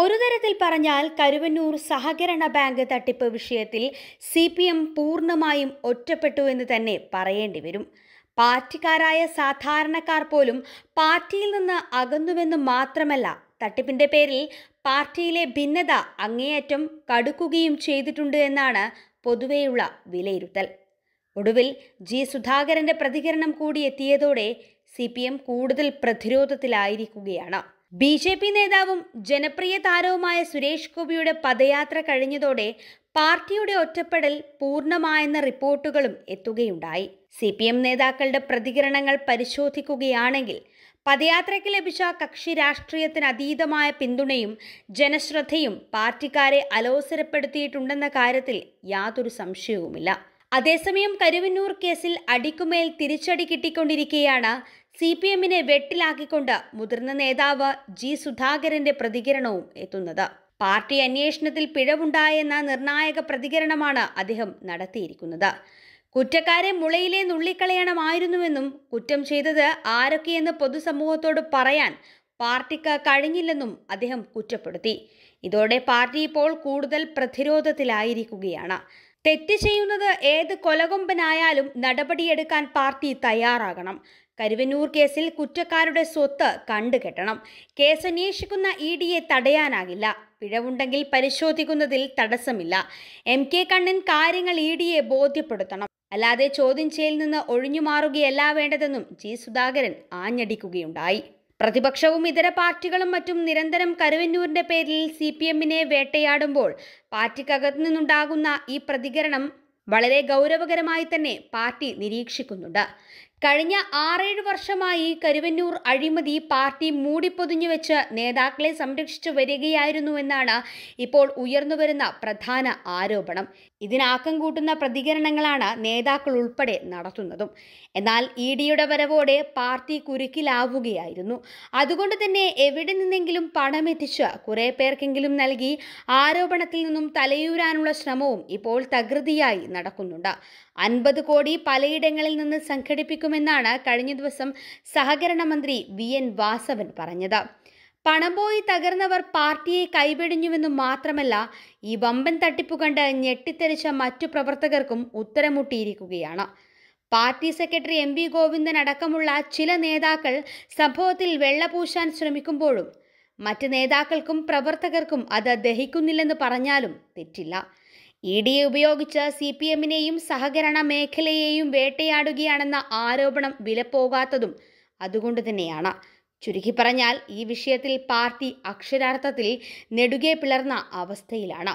ഒരു തരത്തിൽ പറഞ്ഞാൽ കരുവന്നൂർ സഹകരണ ബാങ്ക് തട്ടിപ്പ് വിഷയത്തിൽ CPM പൂർണ്ണമായും ഒറ്റപ്പെട്ടു എന്ന് തന്നെ പറയേണ്ടി വരും. പാർട്ടിക്കാരായ സാധാരണക്കാർ പോലും പാർട്ടിയിൽ നിന്ന് അകന്നുവെന്ന് മാത്രമല്ല, തട്ടിപ്പിന്റെ പേരിൽ പാർട്ടിയിലെ ഭിന്നത അങ്ങേയറ്റം കടുക്കുകയും ചെയ്തിട്ടുണ്ട് എന്നാണ് പൊതുവെയുള്ള വിലയിരുത്തൽ. ഒടുവിൽ ജി സുധാകരന്റെ പ്രതികരണം കൂടി എത്തിയതോടെ CPM കൂടുതൽ പ്രതിരോധത്തിലായിരിക്കുകയാണ്. BJP നേതാവും ജനപ്രിയ താരവുമായ സുരേഷ് ഗോപിയുടെ പദയാത്ര കഴിഞ്ഞതോടെ പാർട്ടിയുടെ ഒറ്റപ്പെടൽ പൂർണ്ണമായെന്ന റിപ്പോർട്ടുകളും എത്തുകയുണ്ടായി. CPM നേതാക്കളുടെ പ്രതികരണങ്ങൾ പരിശോധിക്കുകയാണെങ്കിൽ പദയാത്രയ്ക്ക് ലഭിച്ച കക്ഷി രാഷ്ട്രീയത്തിന് അതീതമായ പിന്തുണയും ജനശ്രദ്ധയും പാർട്ടിക്കാരെ അലോസരപ്പെടുത്തിയിട്ടുണ്ടെന്ന കാര്യത്തിൽ യാതൊരു സംശയവുമില്ല. അതേസമയം കരുവന്നൂർ കേസിൽ അടിക്കുമേൽ തിരിച്ചടി കിട്ടിക്കൊണ്ടിരിക്കെയാണ് CPMനെ വെട്ടിലാക്കിക്കൊണ്ട് മുതിർന്ന നേതാവ് ജി സുധാകരന്റെ പ്രതികരണവും എത്തുന്നത്. പാർട്ടി അന്വേഷണത്തിൽ പിഴവുണ്ടായെന്ന നിർണായക പ്രതികരണമാണ് അദ്ദേഹം നടത്തിയിരിക്കുന്നത്. കുറ്റക്കാരെ മുളയിലെ നുള്ളിക്കളയണമായിരുന്നുവെന്നും കുറ്റം ചെയ്തത് ആരൊക്കെയെന്ന് പൊതുസമൂഹത്തോട് പറയാൻ പാർട്ടിക്ക് കഴിഞ്ഞില്ലെന്നും അദ്ദേഹം കുറ്റപ്പെടുത്തി. ഇതോടെ പാർട്ടി ഇപ്പോൾ കൂടുതൽ പ്രതിരോധത്തിലായിരിക്കുകയാണ്. തെറ്റ് ചെയ്യുന്നത് ഏത് കൊലകൊമ്പനായാലും നടപടിയെടുക്കാൻ പാർട്ടി തയ്യാറാകണം. കരുവന്നൂർ കേസിൽ കുറ്റക്കാരുടെ സ്വത്ത് കണ്ടുകെട്ടണം. കേസ് അന്വേഷിക്കുന്ന EDയെ തടയാനാകില്ല. പിഴവുണ്ടെങ്കിൽ പരിശോധിക്കുന്നതിൽ തടസ്സമില്ല. MK Kannan കാര്യങ്ങൾ EDയെ ബോധ്യപ്പെടുത്തണം. അല്ലാതെ ചോദ്യം ചെയ്യലിൽ നിന്ന് ഒഴിഞ്ഞുമാറുകയല്ല വേണ്ടതെന്നും ജി സുധാകരൻ ആഞ്ഞടിക്കുകയുണ്ടായി. പ്രതിപക്ഷവും ഇതര പാർട്ടികളും മറ്റും നിരന്തരം കരുവന്നൂരിന്റെ പേരിൽ CPMനെ വേട്ടയാടുമ്പോൾ പാർട്ടിക്കകത്തു നിന്നുണ്ടാകുന്ന ഈ പ്രതികരണം വളരെ ഗൗരവകരമായി തന്നെ പാർട്ടി നിരീക്ഷിക്കുന്നുണ്ട്. കഴിഞ്ഞ 6-7 വർഷമായി കരുവന്നൂർ അഴിമതി പാർട്ടി മൂടിപ്പൊതിഞ്ഞുവെച്ച് നേതാക്കളെ സംരക്ഷിച്ചു വരികയായിരുന്നുവെന്നാണ് ഇപ്പോൾ ഉയർന്നുവരുന്ന പ്രധാന ആരോപണം. ഇതിനാക്കം കൂട്ടുന്ന പ്രതികരണങ്ങളാണ് നേതാക്കൾ ഉൾപ്പെടെ നടത്തുന്നതും. എന്നാൽ EDയുടെ വരവോടെ പാർട്ടി കുരുക്കിലാവുകയായിരുന്നു. അതുകൊണ്ട് തന്നെ എവിടെ നിന്നെങ്കിലും പണമെത്തിച്ച് കുറേ പേർക്കെങ്കിലും നൽകി ആരോപണത്തിൽ നിന്നും തലയൂരാനുള്ള ശ്രമവും ഇപ്പോൾ തകൃതിയായി നടക്കുന്നുണ്ട്. 50 കോടി പലയിടങ്ങളിൽ നിന്ന് സംഘടിപ്പിക്കുമെന്നാണ് കഴിഞ്ഞ ദിവസം സഹകരണ മന്ത്രി VN Vasavan പറഞ്ഞത്. പണം പോയി തകർന്നവർ പാർട്ടിയെ കൈവെടിഞ്ഞുവെന്നും മാത്രമല്ല, ഈ വമ്പൻ തട്ടിപ്പ് കണ്ട് ഞെട്ടിത്തെറിച്ച മറ്റു പ്രവർത്തകർക്കും ഉത്തരമുട്ടിയിരിക്കുകയാണ്. പാർട്ടി സെക്രട്ടറി MB Govindan അടക്കമുള്ള ചില നേതാക്കൾ സംഭവത്തിൽ വെള്ളപൂശാൻ ശ്രമിക്കുമ്പോഴും മറ്റ് നേതാക്കൾക്കും പ്രവർത്തകർക്കും അത് ദഹിക്കുന്നില്ലെന്ന് പറഞ്ഞാലും തെറ്റില്ല. EDയെ ഉപയോഗിച്ച് CPMനെയും സഹകരണ മേഖലയെയും വേട്ടയാടുകയാണെന്ന ആരോപണം വിലപ്പോകാത്തതും അതുകൊണ്ട് തന്നെയാണ്. ചുരുക്കി പറഞ്ഞാൽ ഈ വിഷയത്തിൽ പാർട്ടി അക്ഷരാർത്ഥത്തിൽ നെടുകെ പിളർന്ന അവസ്ഥയിലാണ്.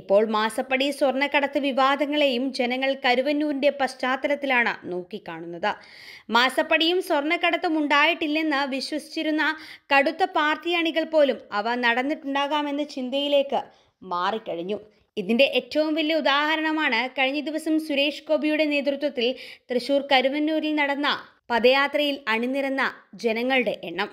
ഇപ്പോൾ മാസപ്പടി സ്വർണ്ണക്കടത്ത് വിവാദങ്ങളെയും ജനങ്ങൾ കരുവന്നൂരിൻ്റെ പശ്ചാത്തലത്തിലാണ് നോക്കിക്കാണുന്നത്. മാസപ്പടിയും സ്വർണ്ണക്കടത്തും ഉണ്ടായിട്ടില്ലെന്ന് വിശ്വസിച്ചിരുന്ന കടുത്ത പാർട്ടി അണികൾ പോലും അവ നടന്നിട്ടുണ്ടാകാമെന്ന ചിന്തയിലേക്ക് മാറിക്കഴിഞ്ഞു. ഇതിൻ്റെ ഏറ്റവും വലിയ ഉദാഹരണമാണ് കഴിഞ്ഞ ദിവസം സുരേഷ് ഗോപിയുടെ നേതൃത്വത്തിൽ തൃശൂർ കരുവന്നൂരിൽ നടന്ന പദയാത്രയിൽ അണിനിരന്ന ജനങ്ങളുടെ എണ്ണം.